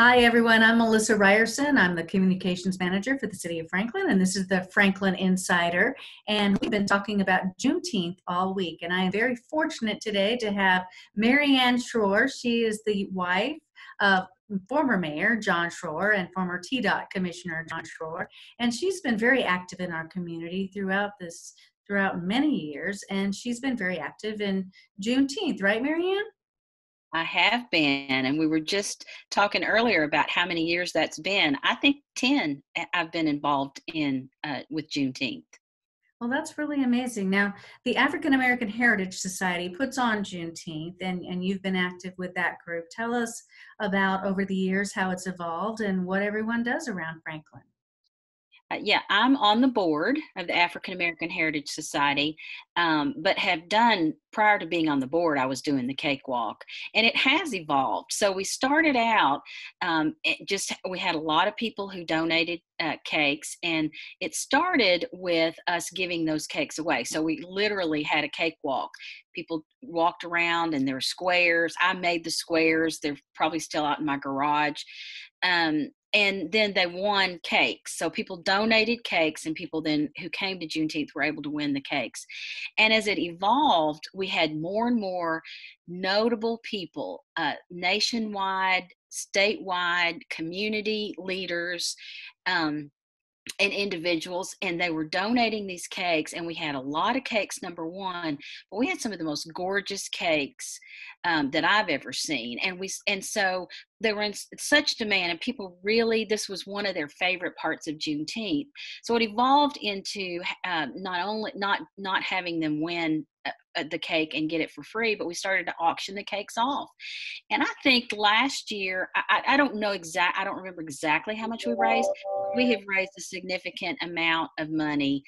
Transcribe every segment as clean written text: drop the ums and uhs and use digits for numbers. Hi everyone, I'm Melissa Ryerson. I'm the Communications Manager for the City of Franklin, and this is the Franklin Insider, and we've been talking about Juneteenth all week, and I am very fortunate today to have Marianne Schroer. She is the wife of former Mayor John Schroer and former TDOT Commissioner John Schroer, and she's been very active in our community throughout many years, and she's been very active in Juneteenth, right, Marianne? I have been, and we were just talking earlier about how many years that's been. I think 10 I've been involved in with Juneteenth. Well, that's really amazing. Now, the African American Heritage Society puts on Juneteenth, and you've been active with that group. Tell us about, over the years, how it's evolved and what everyone does around Franklin. Yeah, I'm on the board of the African American Heritage Society, but have done, prior to being on the board, I was doing the cakewalk, and it has evolved. So we started out, we had a lot of people who donated cakes, and it started with us giving those cakes away. So we literally had a cakewalk. People walked around, and there were squares. I made the squares. They're probably still out in my garage. And then they won cakes. So people donated cakes, and people then who came to Juneteenth were able to win the cakes. And as it evolved, we had more and more notable people, nationwide, statewide, community leaders, and individuals, and they were donating these cakes, and we had a lot of cakes, number one, but we had some of the most gorgeous cakes that I've ever seen, and so they were in such demand, and people really, this was one of their favorite parts of Juneteenth. So it evolved into not having them win the cake and get it for free, but we started to auction the cakes off. And I think last year, I don't remember exactly how much we raised. We have raised a significant amount of money,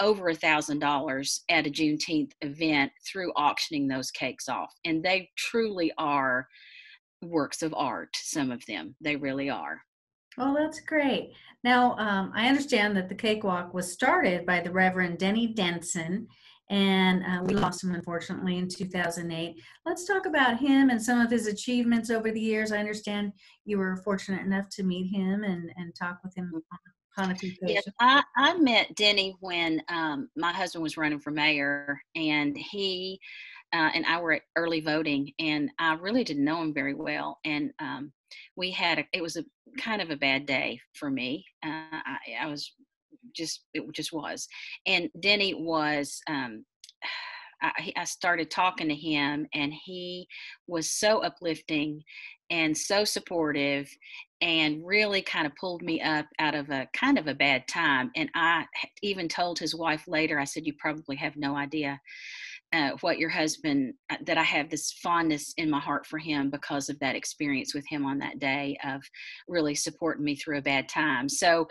over $1,000 at a Juneteenth event through auctioning those cakes off. And they truly are works of art, some of them. They really are. Well, that's great. Now, I understand that the cakewalk was started by the Reverend Denny Denson, and we lost him, unfortunately, in 2008. Let's talk about him and some of his achievements over the years. I understand you were fortunate enough to meet him and talk with him on a few occasions. Yeah, I met Denny when my husband was running for mayor, and he and I were at early voting, and I really didn't know him very well. And it was a kind of a bad day for me. It just was. And Denny was, I started talking to him, and he was so uplifting and so supportive, and really kind of pulled me up out of a kind of a bad time. And I even told his wife later, I said, you probably have no idea what your husband, that I have this fondness in my heart for him because of that experience with him on that day of really supporting me through a bad time. So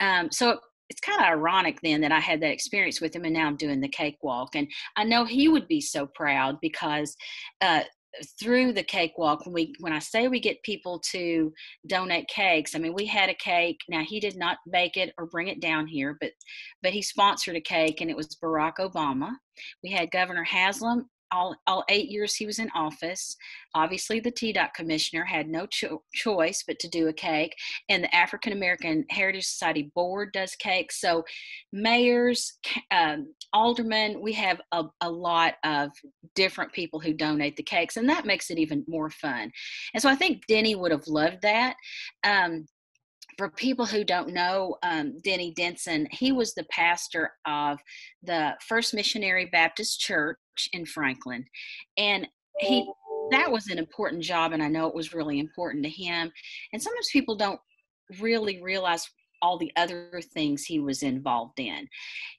it's kind of ironic then that I had that experience with him, and now I'm doing the cakewalk. And I know he would be so proud, because through the cakewalk, when I say we get people to donate cakes, I mean, we had a cake. Now, he did not bake it or bring it down here, but he sponsored a cake, and it was Barack Obama. We had Governor Haslam. All 8 years he was in office. Obviously, the TDOT commissioner had no choice but to do a cake, and the African American Heritage Society board does cakes. So mayors, aldermen, we have a lot of different people who donate the cakes, and that makes it even more fun. And so I think Denny would have loved that. For people who don't know, Denny Denson, he was the pastor of the First Missionary Baptist Church in Franklin, and that was an important job, and I know it was really important to him. And sometimes people don't really realize all the other things he was involved in.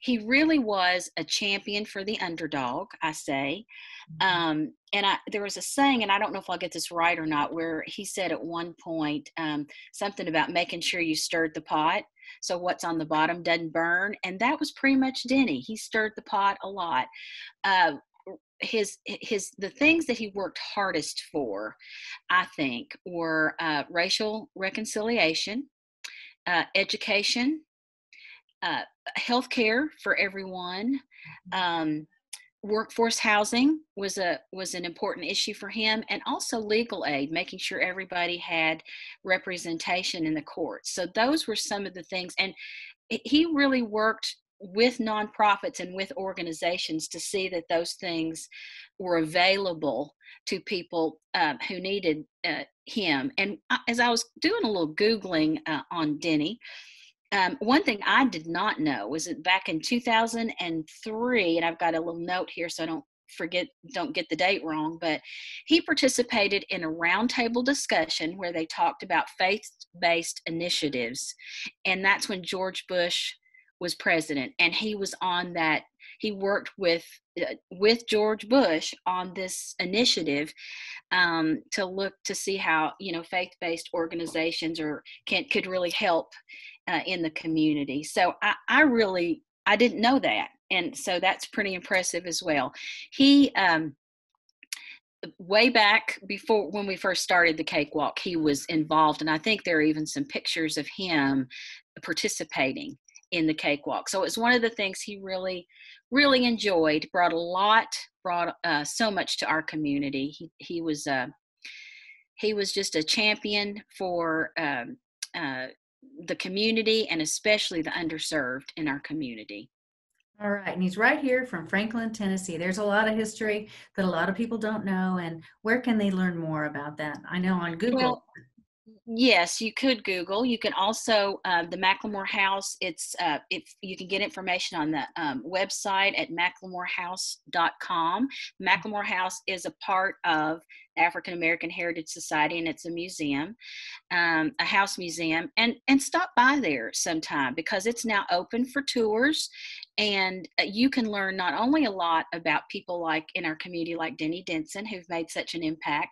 He really was a champion for the underdog, I say. There was a saying, and I don't know if I'll get this right or not, where he said at one point something about making sure you stirred the pot so what's on the bottom doesn't burn. And that was pretty much Denny. He stirred the pot a lot. The things that he worked hardest for, I think, were racial reconciliation, education, health care for everyone, Workforce housing was an important issue for him, and also legal aid, making sure everybody had representation in the courts. So those were some of the things. And he really worked with nonprofits and with organizations to see that those things were available to people who needed him. And as I was doing a little Googling on Denny, one thing I did not know was that back in 2003, and I've got a little note here so I don't get the date wrong, but he participated in a roundtable discussion where they talked about faith-based initiatives. And that's when George Bush was president, and he was on that. He worked with George Bush on this initiative to look to see how, you know, faith-based organizations could really help in the community. So I didn't know that, and so that's pretty impressive as well. He way back before when we first started the Cakewalk, he was involved, and I think there are even some pictures of him participating in the Cakewalk. So it's one of the things he really, really enjoyed, brought so much to our community. He was just a champion for the community, and especially the underserved in our community. All right. And he's right here from Franklin, Tennessee. There's a lot of history that a lot of people don't know. And where can they learn more about that? I know on Google. Well, yes, you could Google. You can also, the McLemore House, if you can get information on the website at mclemorehouse.com. McLemore House is a part of the African American Heritage Society, and it's a museum, a house museum, and stop by there sometime because it's now open for tours, and you can learn not only a lot about people like in our community like Denny Denson, who've made such an impact,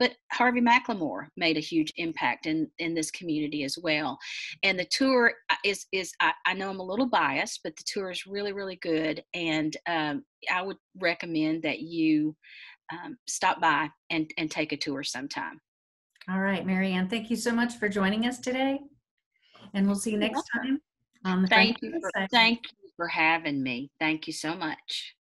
but Harvey McLemore made a huge impact in this community as well. And the tour is, I know I'm a little biased, but the tour is really, really good. And I would recommend that you stop by and take a tour sometime. All right, Marianne, thank you so much for joining us today. And we'll see you next time. Thank you for having me. Thank you so much.